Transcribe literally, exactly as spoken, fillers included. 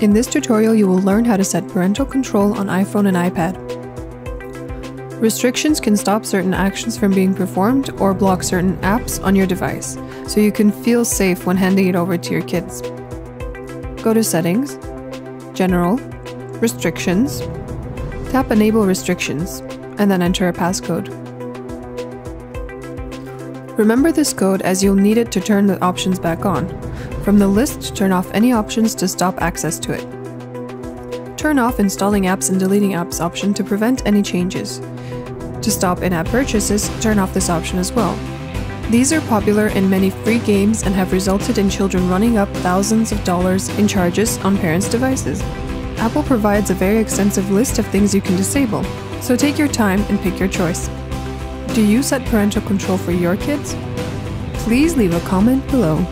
In this tutorial, you will learn how to set parental control on iPhone and iPad. Restrictions can stop certain actions from being performed or block certain apps on your device, so you can feel safe when handing it over to your kids. Go to Settings, General, Restrictions, tap Enable Restrictions, and then enter a passcode. Remember this code as you'll need it to turn the options back on. From the list, turn off any options to stop access to it. Turn off Installing Apps and Deleting Apps option to prevent any changes. To stop in-app purchases, turn off this option as well. These are popular in many free games and have resulted in children running up thousands of dollars in charges on parents' devices. Apple provides a very extensive list of things you can disable, so take your time and pick your choice. Do you set parental control for your kids? Please leave a comment below.